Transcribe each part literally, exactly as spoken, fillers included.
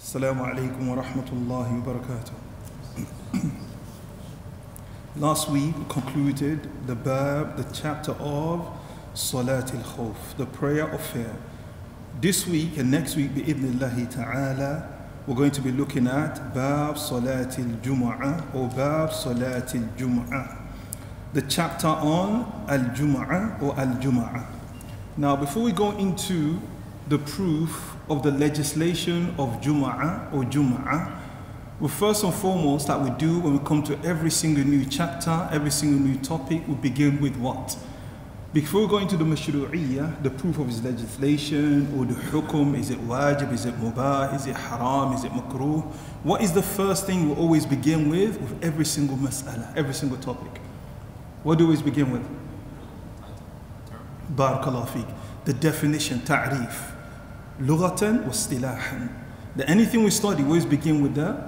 Assalamu alaikum wa rahmatullahi wa barakatuh. Last week we concluded the bab, the chapter of salatil khawf, the prayer of fear. This week and next week, bi'idhnillahi ta'ala, we're going to be looking at bab salatil jumu'ah or bab salatil jumu'ah, the chapter on al-Juma'ah or al-Juma'ah. Now, before we go into the proof of the legislation of Jumu'ah or Jumu'ah, well, first and foremost, that we do when we come to every single new chapter, every single new topic, we begin with what? Before we go into the mashru'iyyah, the proof of its legislation or the hukum, is it wajib, is it mubah, is it haram, is it makruh? What is the first thing we always begin with with every single mas'ala, every single topic? What do we always begin with? Barakallahu feek. The definition, ta'rif. Lughatan wa istilahan. That anything we study, we always begin with the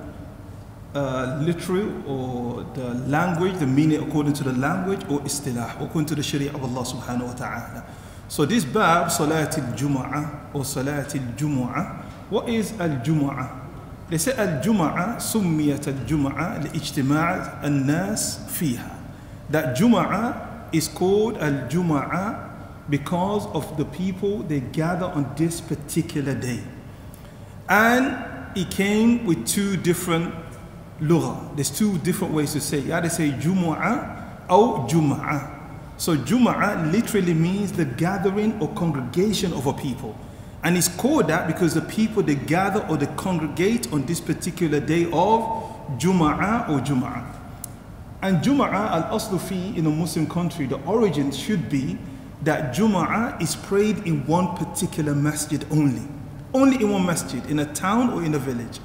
uh, literal or the language, the meaning according to the language, or istilah, according to the sharia of Allah subhanahu wa ta'ala. So this bab, salatil jumu'ah or salatil jumu'ah, what is al-jumu'ah? They say al-jumu'ah, summiyat al-jumu'ah li-ijtima'a al-nas fiha. That Jumu'ah is called al-Jumu'ah because of the people they gather on this particular day. And it came with two different lugha. There's two different ways to say it. You either say Jumu'ah or Jumu'ah. So Jumu'ah literally means the gathering or congregation of a people. And it's called that because the people they gather or they congregate on this particular day of Jumu'ah or Jumu'ah. And Jumu'ah, al-aslu fi, in a Muslim country, the origin should be that Jumu'ah is prayed in one particular masjid only. Only in one masjid, in a town or in a village.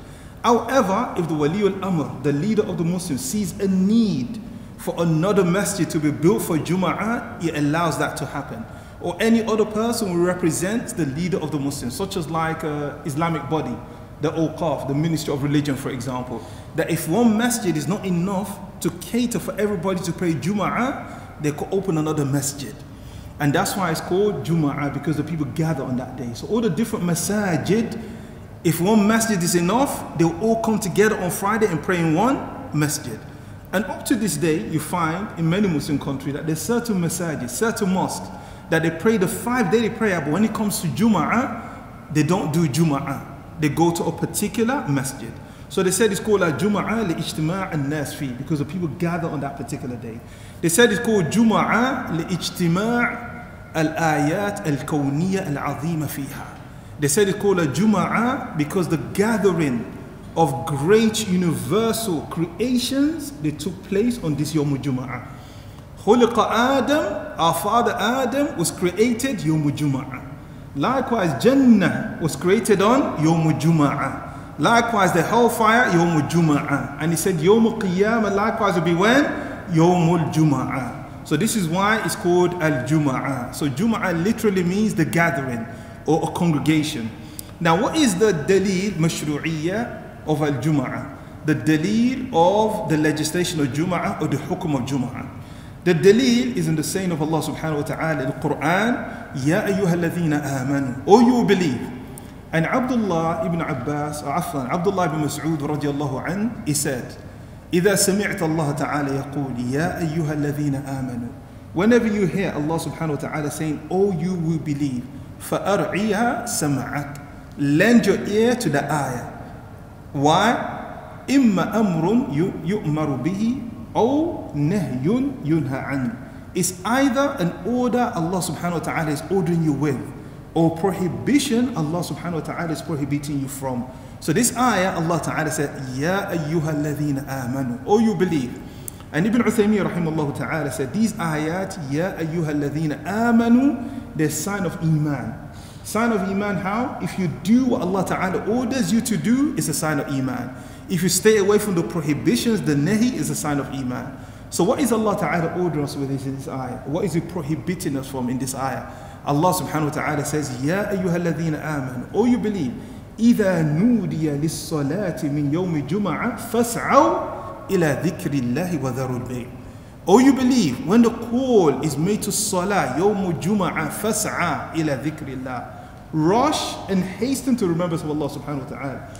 However, if the Wali al-Amr, the leader of the Muslims, sees a need for another masjid to be built for Jumu'ah, it allows that to happen. Or any other person who represents the leader of the Muslims, such as like an Islamic body, the Awqaf, the Ministry of Religion, for example, that if one masjid is not enough to cater for everybody to pray Jumu'ah, they could open another masjid. And that's why it's called Jumu'ah, because the people gather on that day. So all the different masajid, if one masjid is enough, they'll all come together on Friday and pray in one masjid. And up to this day, you find in many Muslim countries that there's certain masajid, certain mosques, that they pray the five daily prayer, but when it comes to Jumu'ah, they don't do Jumu'ah. They go to a particular masjid. So they said it's called al-Jumu'ah li-ijtima' al-nas fi, because the people gather on that particular day. They said it's called Jumu'ah li-ijtima' al-ayat al-kawniyya al-'azima fiha. They said it's called al-Jumu'ah because the gathering of great universal creations, they took place on this Yomu Jumu'ah. Khuliqa Adam, our father Adam was created Yomu Jumu'ah. Likewise, Jannah was created on Yomu Jumu'ah. Likewise, the hellfire, Yomu Jumu'ah. And he said, Yomu Qiyamah, likewise, will be when? Yomu Jumu'ah. So this is why it's called al-Jumu'ah. So Jumu'ah literally means the gathering or a congregation. Now, what is the delil, mashru'iyyah of al-Jumu'ah? The delil of the legislation of Jumu'ah or the hukum of Jumu'ah. The delil is in the saying of Allah subhanahu wa ta'ala in the Quran, يَا أَيُّهَا الَّذِينَ آمَنُوا, O you believe. And Abdullah ibn Abbas, or Aflan, Abdullah ibn Mas'ud radiallahu anhu, he said, إِذَا سَمِعْتَ اللَّهَ تَعَالَى يَقُولِ يَا أَيُّهَا الَّذِينَ آمَنُوا, whenever you hear Allah subhanahu wa ta'ala saying, O you who believe, فَأَرْعِيهَا سَمْعَكَ, lend your ear to the ayah. Why? إِمَّا أَمْرٌ يُؤْمَرُ بِهِ أَوْ نَهْيٌ يُنْهَى عَنْهُ. It's either an order Allah subhanahu wa ta'ala is ordering you with, or prohibition Allah subhanahu wa ta'ala is prohibiting you from. So this ayah, Allah ta'ala said, Ya ayyuhal ladhina amanu, oh you believe. And Ibn Uthaymeen rahimahullah ta'ala said, these ayat, Ya ayyuhal ladhina amanu, they're sign of iman. Sign of iman how? If you do what Allah ta'ala orders you to do, it's a sign of iman. If you stay away from the prohibitions, the nahi is a sign of iman. So what is Allah ta'ala ordering us with in this ayah? What is he prohibiting us from in this ayah? Allah subhanahu wa ta'ala says, Ya ayyuha alladhina amanu, O you believe, إِذَا نُودِيَ لِلصَّلَاةِ مِنْ يَوْمِ جُمَعَةٍ فَاسْعَوْا إِلَى ذِكْرِ اللَّهِ وَذَرُوا الْبَيْعَ. O you believe, when the call is made to salah, يَوْمُ جُمَعَةٍ فَاسْعَا إِلَى ذِكْرِ اللَّهِ, Rush and hasten to remembrance of Allah subhanahu wa ta'ala.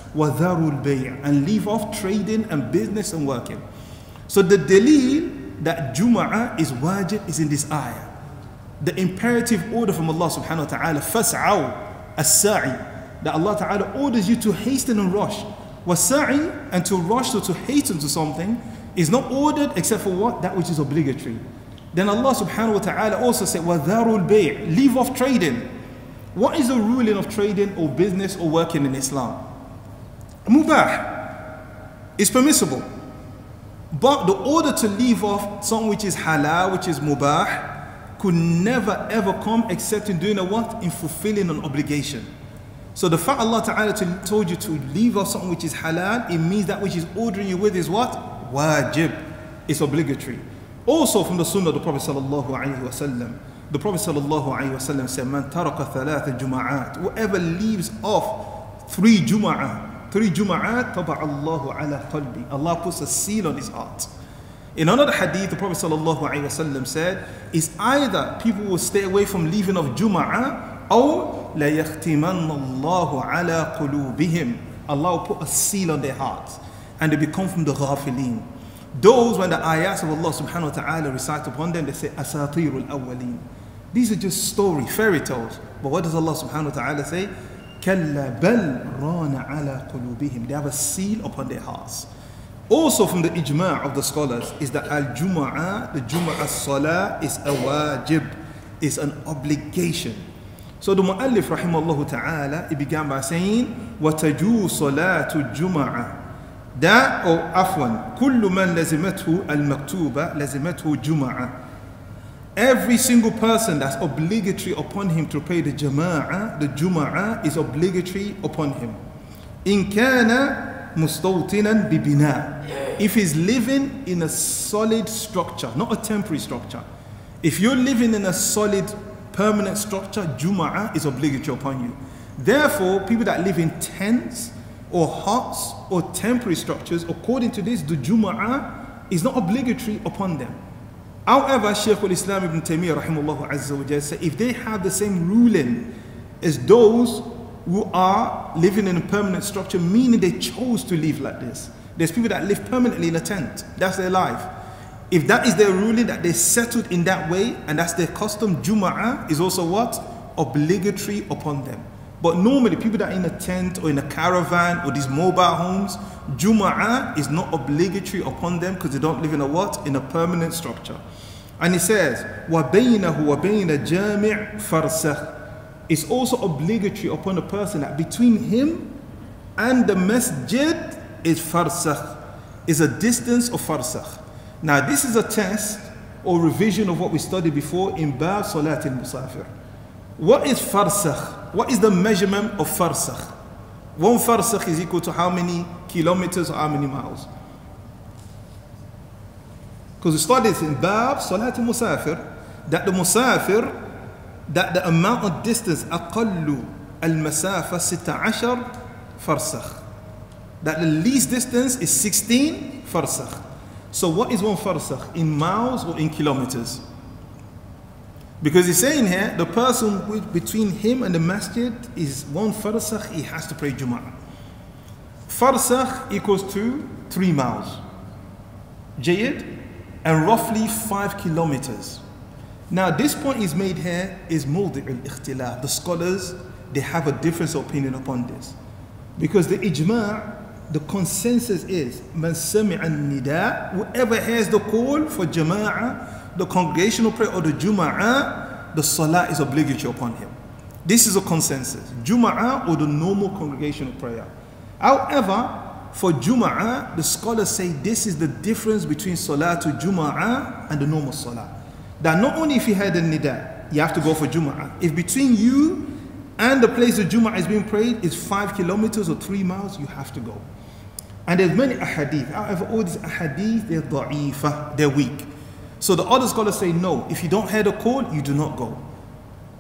وَذَرُوا الْبَيْعَ And leave off trading and business and working. So the delil that Jumu'ah is wajib is in this ayah. The imperative order from Allah subhanahu wa ta'ala, فَاسْعَوْا السَّعِي That Allah ta'ala orders you to hasten and rush. وَالسَّعِي And to rush or to hasten to something is not ordered except for what? That which is obligatory. Then Allah subhanahu wa ta'ala also said, وَذَرُوا الْبَيْعَ Leave off trading. What is the ruling of trading or business or working in Islam? Mubah is permissible. But the order to leave off something which is halal, which is mubah, could never ever come except in doing a what? In fulfilling an obligation. So the fact Allah Ta'ala told you to leave off something which is halal, it means that which is ordering you with is what? Wajib. It's obligatory. Also from the sunnah of the Prophet Sallallahu Alaihi Wasallam. The Prophet ﷺ said, Man taraka thalatha juma'at. Whoever leaves off three juma'at, three juma'at, taba Allahu ala qalbi. Allah puts a seal on his heart. In another hadith, the Prophet ﷺ said, it's either people will stay away from leaving of juma'at, or la yakhtimanna Allahu ala qulubihim. Allah will put a seal on their hearts, and they become from the ghafileen. Those, when the ayahs of Allah subhanahu wa ta'ala recite upon them, they say, Asatirul awwaleen. These are just story, fairy tales. But what does Allah subhanahu wa ta'ala say? Kalla bal rana ala qulubihim. They have a seal upon their hearts. Also from the ijma of the scholars is that al-Jumu'ah, the Jumu'ah salah is a wajib, is an obligation. So the mu'allif rahimahullah ta'ala, he began by saying, وَتَجُو صَلَاتُ الْجُمَعَةِ That or afwan, kullu man lazimathu al-maktuba lazimathu juma'ah. Every single person that's obligatory upon him to pray the jama'ah, the juma'ah is obligatory upon him. In kana mustawtinan bibina. If he's living in a solid structure, not a temporary structure. If you're living in a solid, permanent structure, juma'ah is obligatory upon you. Therefore, people that live in tents, or huts, or temporary structures, according to this, the Jumu'ah is not obligatory upon them. However, Shaykh al-Islam ibn Taymiyyah rahimahullah azza wa jalla said, if they have the same ruling as those who are living in a permanent structure, meaning they chose to live like this. There's people that live permanently in a tent, that's their life. If that is their ruling, that they settled in that way, and that's their custom, Jumu'ah is also what? Obligatory upon them. But normally, people that are in a tent or in a caravan or these mobile homes, Jumu'ah is not obligatory upon them because they don't live in a what? In a permanent structure. And it says, وَبَيْنَهُ وَبَيْنَ جَامِعْ farsakh. It's also obligatory upon a person that between him and the masjid is farsakh, is a distance of farsakh. Now, this is a test or revision of what we studied before in Bab Salatil musafir. What is farsakh? What is the measurement of farsakh? One farsakh is equal to how many kilometers or how many miles? Because we studied in Bab Salat al-Musafir that the Musafir, that the amount of distance, أقل المسافة ستة عشر farsakh. That the least distance is sixteen farsakh. So what is one farsakh? In miles or in kilometers? Because he's saying here, the person with, between him and the masjid is one farsakh, he has to pray Jumu'ah. Farsakh equals to three miles. Jayid, and roughly five kilometers. Now this point is made here is mawdi' al-ikhtilaf. The scholars, they have a different opinion upon this. Because the ijma', the consensus is, man sami'a nida, whoever hears the call for jama'ah, the congregational prayer or the Jumu'ah, the salah is obligatory upon him. This is a consensus, Jumu'ah or the normal congregational prayer. However, for Jumu'ah, the scholars say this is the difference between salah to Jumu'ah and the normal salah. That not only if you heard the nida, you have to go for Jumu'ah. If between you and the place the Jumu'ah is being prayed is five kilometers or three miles, you have to go. And there's many ahadith. However, all these ahadith, they're da'ifah, they're weak. So the other scholars say, no, if you don't hear the call, you do not go.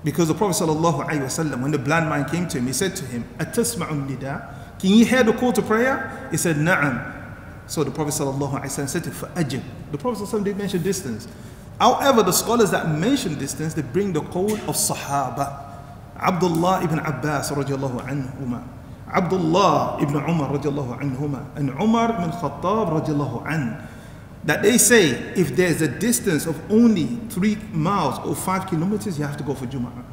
Because the Prophet ﷺ, when the blind man came to him, he said to him, Atasma'un nida, can you hear the call to prayer? He said, na'am. So the Prophet ﷺ said to him, fa'ajib. The Prophet ﷺ didn't mention distance. However, the scholars that mention distance, they bring the call of sahaba. Abdullah ibn Abbas radiallahu anhuma, Abdullah ibn Umar radiallahu anhuma, and Umar ibn Khattab radiallahu anhu, that they say if there's a distance of only three miles or five kilometers, you have to go for Jumu'ah.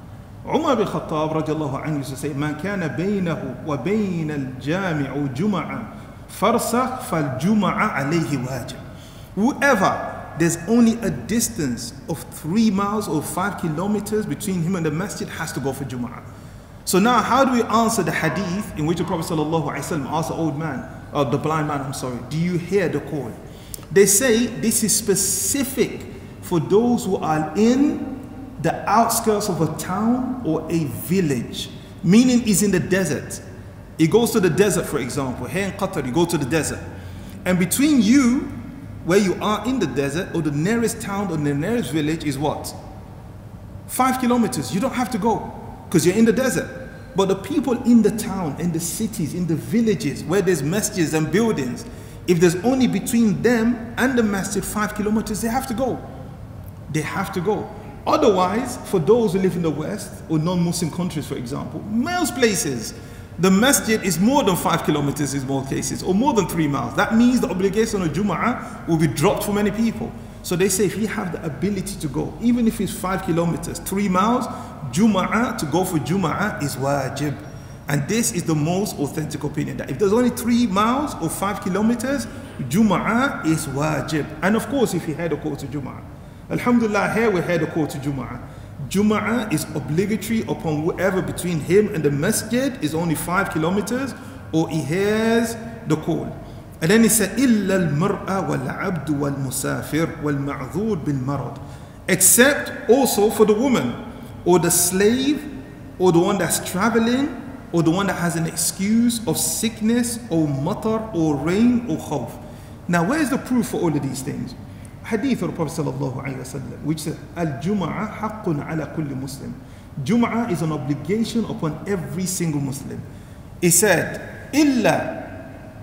Umar ibn Khattab radiallahu anhu used to say, "Man kana baynahu wa bayna al-jami'u Jumu'ah, farsakh fal-Jumu'ah alayhi wajib." Whoever, there's only a distance of three miles or five kilometers between him and the masjid, has to go for Jumu'ah. So now, how do we answer the hadith in which the Prophet sallallahu alaihi wasallam asked the old man, or the blind man, I'm sorry, "Do you hear the call?" They say this is specific for those who are in the outskirts of a town or a village, meaning is in the desert. It goes to the desert, for example. Here in Qatar, you go to the desert. And between you, where you are in the desert, or the nearest town or the nearest village is what? Five kilometers. You don't have to go because you're in the desert. But the people in the town, in the cities, in the villages, where there's masjids and buildings, if there's only between them and the masjid five kilometers, they have to go. They have to go. Otherwise, for those who live in the West or non-Muslim countries, for example, most places, the masjid is more than five kilometers in most cases, or more than three miles. That means the obligation of Jumu'ah will be dropped for many people. So they say if you have the ability to go, even if it's five kilometers, three miles, Jumu'ah, to go for Jumu'ah is wajib. And this is the most authentic opinion, that if there's only three miles or five kilometers, Jumu'ah is wajib. And of course, if you heard a call to Jumu'ah, alhamdulillah, here we heard a call to Jumu'ah. Jumu'ah is obligatory upon whoever between him and the masjid is only five kilometers, or he hears the call. And then he said, إِلَّا الْمَرْأَ وَالْعَبْدُ وَالْمُسَافِرُ وَالْمَعْذُورُ بِالْمَرَضِ, except also for the woman, or the slave, or the one that's traveling, or the one that has an excuse of sickness, or matar, or rain, or khawf. Now, where's the proof for all of these things? Hadith of the Prophet sallallahu alayhi wa sallam, which says, "Al-Juma'ah haqqun ala kulli Muslim." Jum'ah is an obligation upon every single Muslim. He said, "Illa,"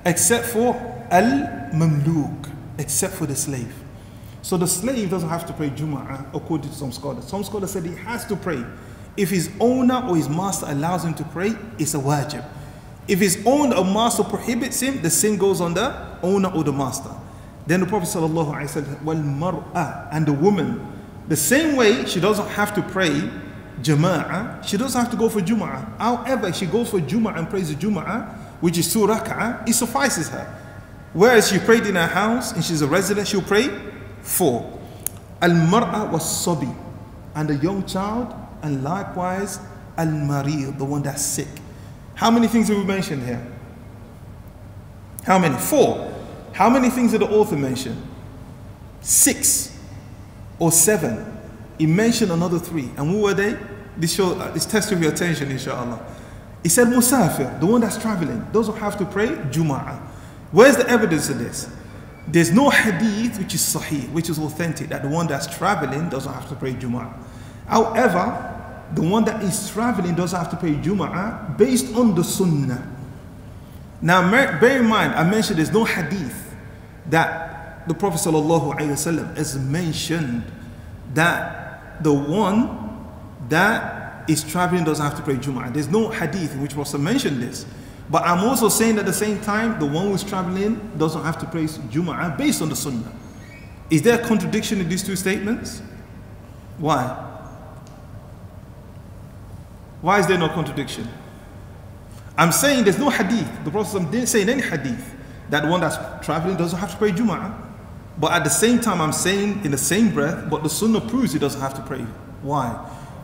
except for al-mamluk, except for the slave. So the slave doesn't have to pray Jum'ah, according to some scholars. Some scholars said he has to pray. If his owner or his master allows him to pray, it's a wajib. If his owner or master prohibits him, the sin goes on the owner or the master. Then the Prophet sallallahu alaihi wasallam, "Wal mar'a," and the woman, the same way she doesn't have to pray jama'ah, she doesn't have to go for Jumu'ah. However, she goes for Jumu'ah and prays the Jumu'ah, which is two rak'ah, it suffices her. Whereas she prayed in her house and she's a resident, she'll pray four. Al mar'a was sabi, and the young child, and likewise al-marid, the one that's sick. How many things have we mentioned here? How many? Four. How many things did the author mention? Six or seven. He mentioned another three. And who were they? This, show, this test of your attention, inshallah. He said musafir, the one that's traveling, those who have to pray Jumu'ah. Where's the evidence of this? There's no hadith which is sahih, which is authentic, that the one that's traveling doesn't have to pray Jumu'ah. However, the one that is traveling doesn't have to pay Jumu'ah based on the Sunnah. Now, bear in mind, I mentioned there's no hadith that the Prophet ﷺ has mentioned that the one that is traveling doesn't have to pray Jumu'ah. There's no hadith in which Prophet mentioned this. But I'm also saying at the same time, the one who's traveling doesn't have to pray Jumu'ah based on the Sunnah. Is there a contradiction in these two statements? Why? Why is there no contradiction? I'm saying there's no hadith. The Prophet didn't say in any hadith that one that's traveling doesn't have to pray Jumu'ah. But at the same time, I'm saying in the same breath, but the Sunnah proves he doesn't have to pray. Why?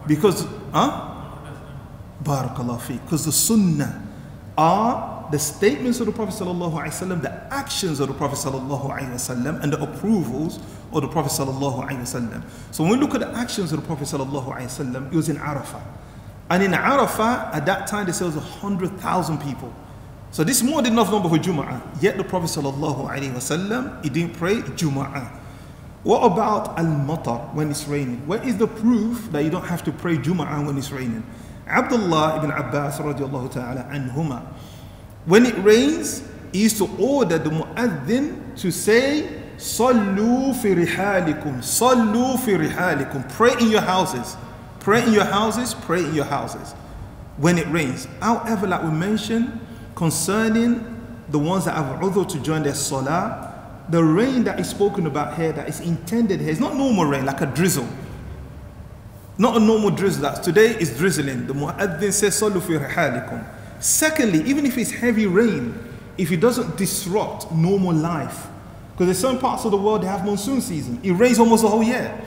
Because, huh? Barakallahu feek. Because the Sunnah are the statements of the Prophet sallallahu alaihi wasallam, the actions of the Prophet sallallahu alaihi wasallam, and the approvals of the Prophet sallallahu alaihi wasallam. So when we look at the actions of the Prophet sallallahu alaihi wasallam, he was in Arafah. And in Arafah, at that time, there was one hundred thousand people. So this is more than enough number for Jumu'ah. Yet the Prophet sallallahu alaihi wasallam, he didn't pray Jumu'ah. What about al-matar, when it's raining? Where is the proof that you don't have to pray Jumu'ah when it's raining? Abdullah ibn Abbas radiallahu ta'ala anhuma, when it rains, he used to order the mu'addin to say, "Sallu fi rihalikum, sallu fi rihalikum." Pray in your houses. Pray in your houses, pray in your houses. when it rains. However, like we mentioned, concerning the ones that have udhr to join their salah, the rain that is spoken about here, that is intended here, is not normal rain, like a drizzle. Not a normal drizzle, that today is drizzling. The mu'addin says, Sallu fi rihalikum. Secondly, even if it's heavy rain, if it doesn't disrupt normal life, because there's some parts of the world that have monsoon season. It rains almost the whole year.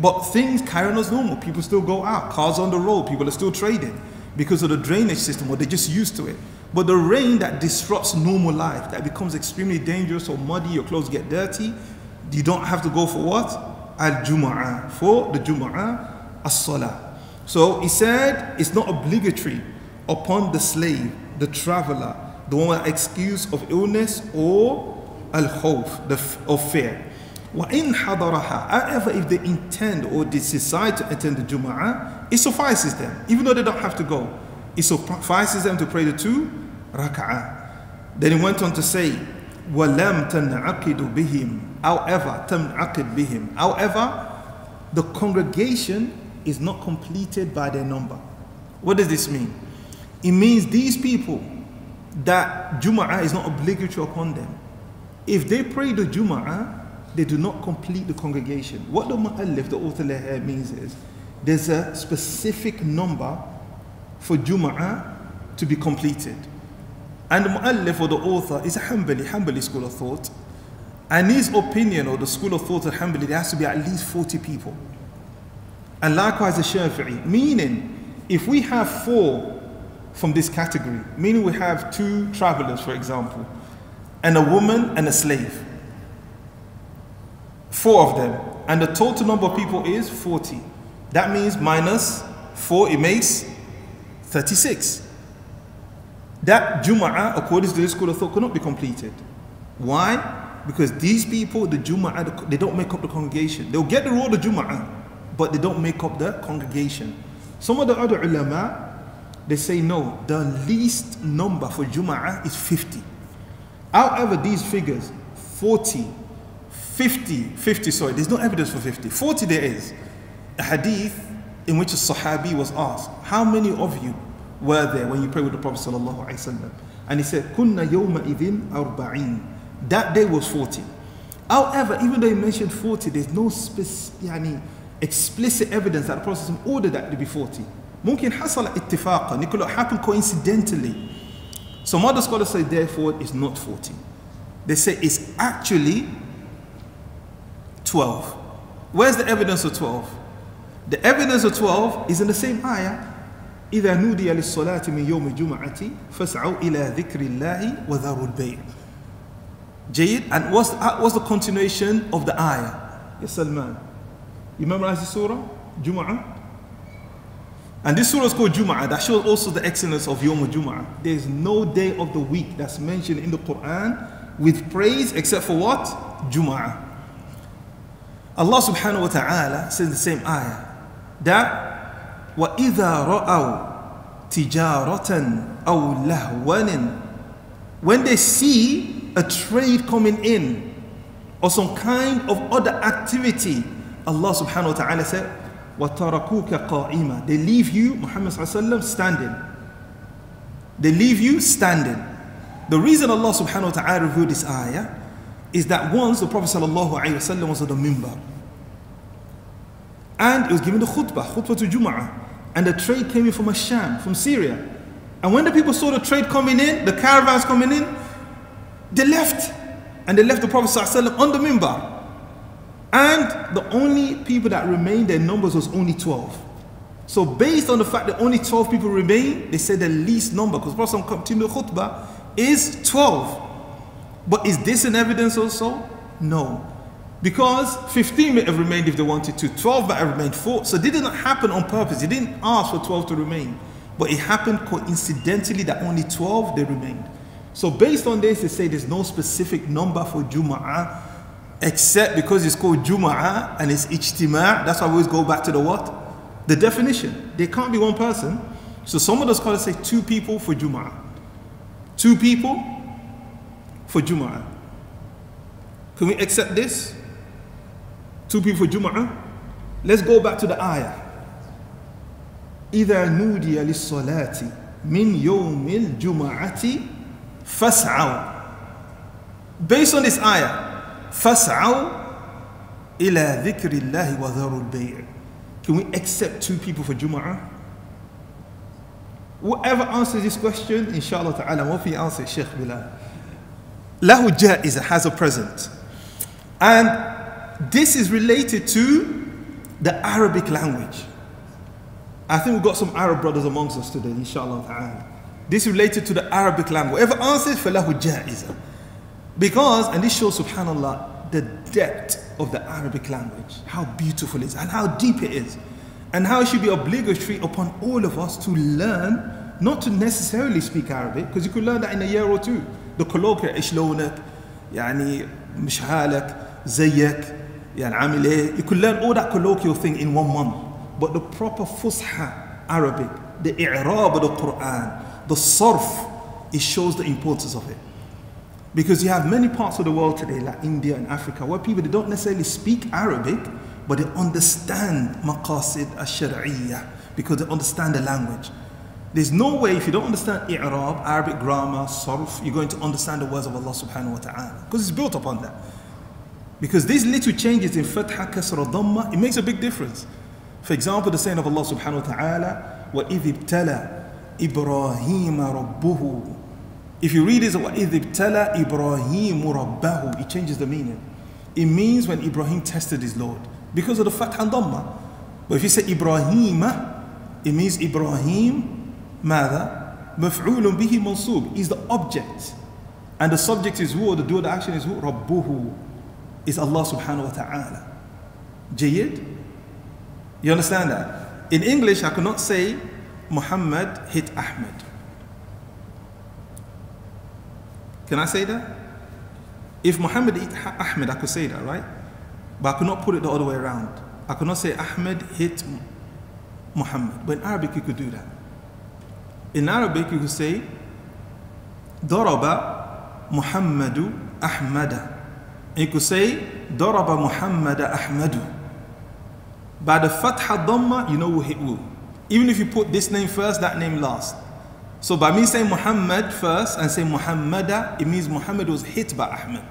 But things carry on as normal. People still go out. Cars on the road. People are still trading because of the drainage system, or they're just used to it. But the rain that disrupts normal life, that becomes extremely dangerous or muddy, your clothes get dirty, you don't have to go for what? Al-Juma'ah. For the Jumu'ah, as-Salah. So he said it's not obligatory upon the slave, the traveler, the one with excuse of illness or al-khawf, the of fear. وَإِنْ حَضَرَهَا. However, if they intend or they decide to attend the Jumu'ah, it suffices them, even though they don't have to go. It suffices them to pray the two raka'ah. Then he went on to say, وَلَمْ تَنْعَقِدُ بِهِمْ. However, تَنْعَقِدْ بِهِمْ. However, the congregation is not completed by their number. What does this mean? It means these people, that Jumu'ah is not obligatory upon them. If they pray the Jumu'ah, they do not complete the congregation. What the mu'allif, the author here, means is there's a specific number for Jumu'ah to be completed. And the mu'allif, or the author, is a Hanbali, Hanbali school of thought. And his opinion, or the school of thought of Hanbali, there has to be at least forty people. And likewise the Shafi'i, meaning if we have four from this category, meaning we have two travelers, for example, and a woman and a slave. Four of them, and the total number of people is forty. That means minus four, it makes thirty-six. That Jumu'ah, according to the school of thought, could not be completed. Why? Because these people, the Jumu'ah, they don't make up the congregation. They'll get the role of Jumu'ah, but they don't make up the congregation. Some of the other ulama, they say no, the least number for Jumu'ah is fifty. However, these figures, forty, fifty, fifty, sorry, there's no evidence for fifty. forty there is. A hadith in which a sahabi was asked, how many of you were there when you prayed with the Prophet sallallahu alaihi wasallam? And he said, kunna yawma idhin arba'in. That day was forty. However, even though he mentioned forty, there's no yani, explicit evidence that the Prophet ordered that to be forty. Mungkin hasala ittifaqa, it could happen coincidentally. Some other scholars say, therefore, it's not forty. They say it's actually twelve. Where's the evidence of twelve? The evidence of twelve is in the same ayah. إِذَا نُودِيَ لِلصَّلَاةِ مِنْ يَوْمِ الْجُمْعَةِ فَاسْعَوْا إِلَىٰ ذِكْرِ اللَّهِ وَذَرُوا الْبَيْعِ. Jayid, and what's the, what's the continuation of the ayah? Yes, Salman. You memorize the surah? Jumu'ah? And this surah is called Jumu'ah. That shows also the excellence of Yomu Jumu'ah. There is no day of the week that's mentioned in the Quran with praise except for what? Jumu'ah. Allah subhanahu wa ta'ala says in the same ayah that وَإِذَا رَأَوْا تِجَارَةً أَوْ لَهْوًا. When they see a trade coming in or some kind of other activity, Allah subhanahu wa ta'ala said, وَتَرَكُوكَ قَائِمًا. They leave you, Muhammad sallallahu alayhi wa sallam, standing. They leave you standing. The reason Allah subhanahu wa ta'ala revealed this ayah is that once the Prophet sallallahu alayhi wa sallam was on the minbar and it was given the khutbah, khutbah to Jumu'ah, and the trade came in from Asham, from Syria. And when the people saw the trade coming in, the caravans coming in, they left. And they left the Prophet sallallahu alayhi wa sallam on the minbar. And the only people that remained, their numbers was only twelve. So based on the fact that only twelve people remained, they said the least number, because Prophet continued khutbah, is twelve. But is this an evidence also? No. Because fifteen may have remained if they wanted to, twelve may have remained, four. So it didn't happen on purpose. He didn't ask for twelve to remain. But it happened coincidentally that only twelve they remained. So based on this, they say there's no specific number for Jumu'ah, except because it's called Jumu'ah and it's ijtima'. That's why we always go back to the what? The definition. There can't be one person. So some of the scholars say two people for Jumu'ah. Two people for Jumu'ah. Can we accept this? Two people for Jumu'ah? Let's go back to the ayah. إذا نودي للصلاة من يوم الجمعة فاسعوا. Based on this ayah, فاسعوا إلى ذكر الله وذروا البيع. Can we accept two people for Jumu'ah? Whoever answers this question, inshallah ta'ala, what he answers, Sheikh Bilal. Lahu ja'iza, has a present. And this is related to the Arabic language. I think we've got some Arab brothers amongst us today, inshallah ta'ala. This is related to the Arabic language. Whoever answers, falahu ja'iza. Because, and this shows, subhanallah, the depth of the Arabic language, how beautiful it is and how deep it is. And how it should be obligatory upon all of us to learn, not to necessarily speak Arabic, because you could learn that in a year or two. The colloquia, Ishlonak, Yani, Mishhalak, Zayak, Yan Amile. You could learn all that colloquial thing in one month. But the proper Fusha Arabic, the i'raab of the Quran, the sarf, it shows the importance of it. Because you have many parts of the world today, like India and Africa, where people, they don't necessarily speak Arabic, but they understand maqasid al-shar'iyyah because they understand the language. There's no way if you don't understand i'raab, Arabic grammar, sarf, you're going to understand the words of Allah subhanahu wa ta'ala, because it's built upon that. Because these little changes in fatḥa, kasra, dhamma, it makes a big difference. For example, the saying of Allah subhanahu wa ta'ala, وَإِذِ ابْتَلَى إِبْرَاهِيمَ رَبُّهُ. If you read this, وَإِذِ ابْتَلَى إِبْرَاهِيمُ رَبَّهُ, it changes the meaning. It means when Ibrahim tested his Lord, because of the fatḥa and dhamma. But if you say Ibrahim, it means Ibrahim, ماذا? مفعول به منصوب, is the object. And the subject is who, or the doer, the action is who? Rabbuhu, is Allah subhanahu wa ta'ala. Jayid? You understand that? In English, I cannot say Muhammad hit Ahmed. Can I say that? If Muhammad hit Ahmed, I could say that, right? But I could not put it the other way around. I could not say Ahmed hit Muhammad. But in Arabic, you could do that. In Arabic, you could say Daraba Muhammadu Ahmada. And you could say Daraba Muhammada Ahmadu. By the fatḥa dhamma, you know who hit who. Even if you put this name first, that name last. So by me saying Muhammad first and saying Muhammada, it means Muhammad was hit by Ahmed.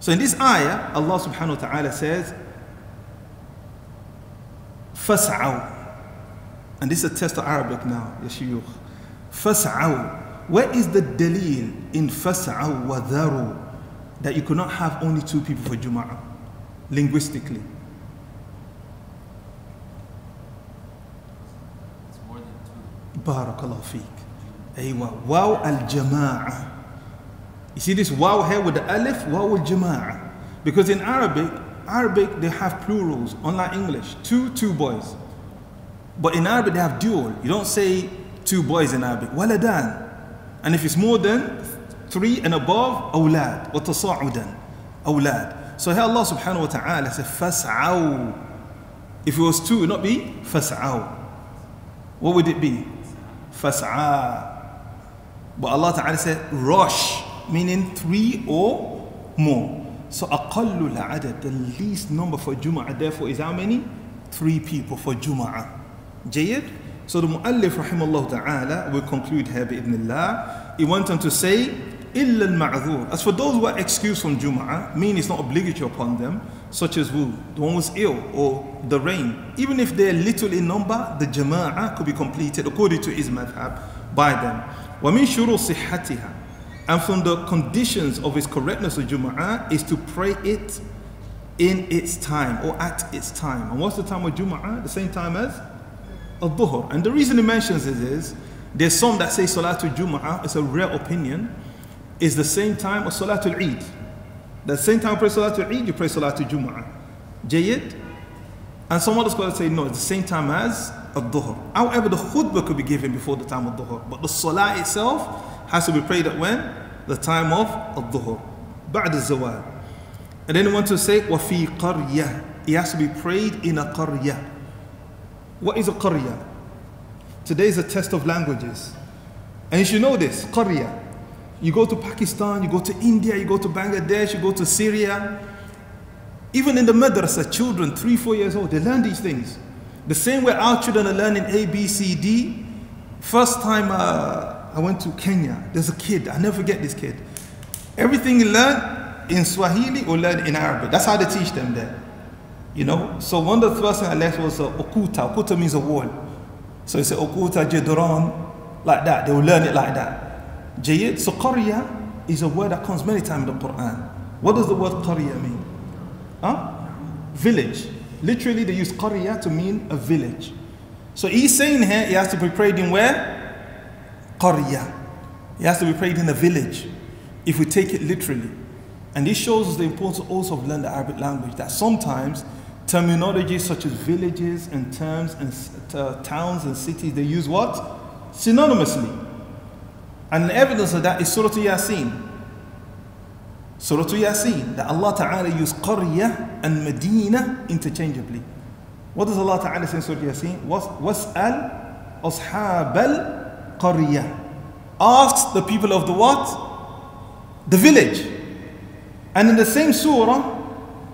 So in this ayah, Allah subhanahu wa ta'ala says, فَسْعَوْا. And this is a test of Arabic now, ya shuyukh. فَسْعَوْا. Where is the delil in فَسْعَوْا وَذَرُوا that you could not have only two people for Jumu'ah, linguistically? It's more than two. Barakallahu feek. Aywa. Waw al-jama'ah. You see this waw here with the alif, waw al-jama'ah. Because in Arabic, Arabic they have plurals, unlike English. Two, two boys. But in Arabic they have dual. You don't say two boys in Arabic. Waladan. And if it's more than three and above, أولاد. وَتَصَاعُدًا أولاد. So here Allah subhanahu wa ta'ala said, فَاسْعَوْا. If it was two, it would not be فَاسْعَوْا. What would it be? فَاسْعَا. But Allah ta'ala said, rush, meaning three or more. So أقل العدد, the least number for Jumu'ah, therefore is how many? Three people for Jumu'ah. Jayyid? So the mu'allif rahimahullah ta'ala will conclude here bi'idhnillah. He went on to say, إِلَّا الْمَعْذُورِ. As for those who are excused from Jumu'ah, meaning it's not obligatory upon them, such as who? The one who's ill or the rain. Even if they're little in number, the jama'ah could be completed according to his madhab by them. وَمِن شُرُوا صِحَّتِهَا. And from the conditions of its correctness of Jumu'ah is to pray it in its time or at its time. And what's the time of Jumu'ah? The same time as al-Dhuhr. And the reason he mentions it is, there's some that say salatul Jumu'ah, it's a rare opinion, is the same time as salatul Eid. The same time you pray salatul Eid, you pray salatul Jumu'ah. Jayyid? And some other scholars say no, it's the same time as al-Dhuhr. However, the khutbah could be given before the time of Dhuhr, but the salah itself has to be prayed at when? The time of al-Dhuhr, ba'd al-Zawal. And then he wants to say, وَفِي قَرْيَةٍ. It has to be prayed in a qaryah. What is a qaryah? Today is a test of languages. And you should know this, qaryah. You go to Pakistan, you go to India, you go to Bangladesh, you go to Syria. Even in the madrasa, children, three, four years old, they learn these things. The same way our children are learning A, B, C, D. First time uh, I went to Kenya, there's a kid, I never forget this kid. Everything he learned in Swahili or learned in Arabic. That's how they teach them there. You know? So one of the first things I learned was uh, Okuta. Okuta means a wall. So it's Okuta, Jedron, like that. They will learn it like that. Jayid. So Qariya is a word that comes many times in the Quran. What does the word Qariya mean? Huh? Village. Literally, they use Qariya to mean a village. So he's saying here, he has to be prayed in where? Qariya. He has to be prayed in a village, if we take it literally. And this shows us the importance also of learning the Arabic language, that sometimes terminology such as villages and terms and uh, towns and cities, they use what? Synonymously. And the evidence of that is Surah Yasin. Surah Yasin, that Allah Ta'ala used Qariya and Medina interchangeably. What does Allah Ta'ala say in Surah Yasin? Was'al ashab al-Qariya. Ask the people of the what? The village. And in the same surah,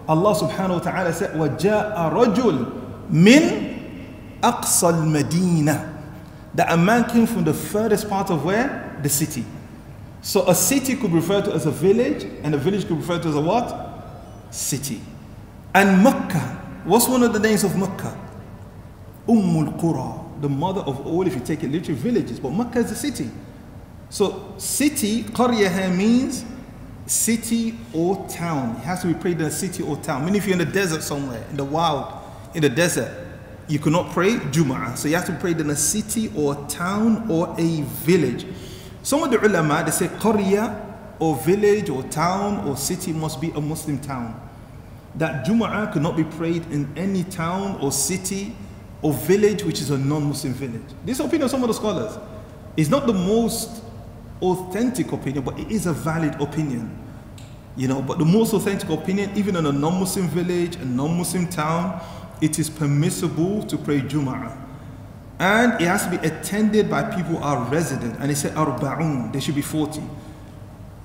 Allah subhanahu wa ta'ala said, وَجَاءَ رَجُلٌ مِنْ أَقْصَى الْمَدِينَةِ, that a man came from the furthest part of where? The city. So a city could refer to as a village, and a village could refer to as a what? City. And Makkah, what's one of the names of Makkah? Ummul Qura, the mother of all, if you take it literally, villages. But Makkah is a city. So city, Qarya means city or town. It has to be prayed in a city or town. I mean, if you're in the desert somewhere, in the wild, in the desert, you cannot pray Jumu'ah. So you have to pray in a city or town or a village. Some of the ulama, they say Qarya or village or town or city must be a Muslim town. That Jumu'ah cannot be prayed in any town or city or village which is a non-Muslim village. This is the opinion of some of the scholars. It's not the most authentic opinion, but it is a valid opinion, you know. But the most authentic opinion, even in a non-Muslim village, a non-Muslim town, it is permissible to pray Jumu'ah, and it has to be attended by people who are resident. And it said arba'un, there should be forty.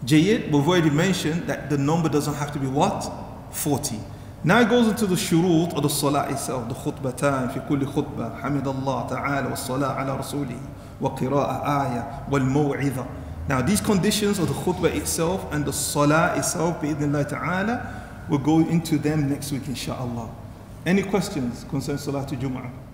Jayyid, we've already mentioned that the number doesn't have to be what? forty. Now it goes into the shurut of the salah itself, the khutbatan, fi kulli khutbah, hamidallah ta'ala, wa salah ala rasulih, wa qira'ah ayah, wal maw'idha. Now these conditions of the khutbah itself and the salah itself, bi'idhnillah ta'ala, we'll go into them next week, inshaAllah. Any questions concerning salatul jumu'ah?